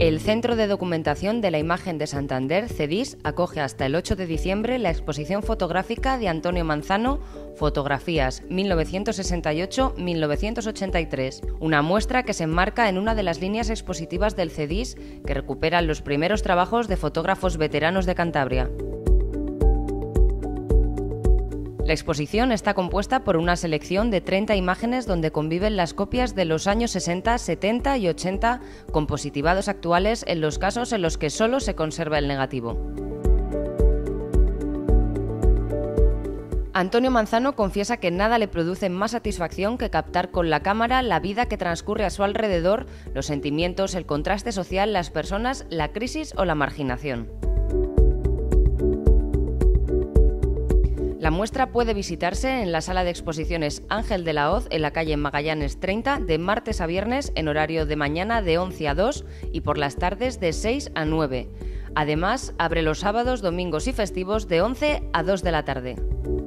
El Centro de Documentación de la Imagen de Santander, CDIS, acoge hasta el 8 de diciembre la exposición fotográfica de Antonio Manzano, Fotografías 1968-1983, una muestra que se enmarca en una de las líneas expositivas del CDIS que recuperan los primeros trabajos de fotógrafos veteranos de Cantabria. La exposición está compuesta por una selección de 30 imágenes donde conviven las copias de los años 60, 70 y 80 con positivados actuales en los casos en los que solo se conserva el negativo. Antonio Manzano confiesa que nada le produce más satisfacción que captar con la cámara la vida que transcurre a su alrededor, los sentimientos, el contraste social, las personas, la crisis o la marginación. La muestra puede visitarse en la sala de exposiciones Ángel de la Hoz en la calle Magallanes 30 de martes a viernes en horario de mañana de 11 a 2 y por las tardes de 6 a 9. Además, abre los sábados, domingos y festivos de 11 a 2 de la tarde.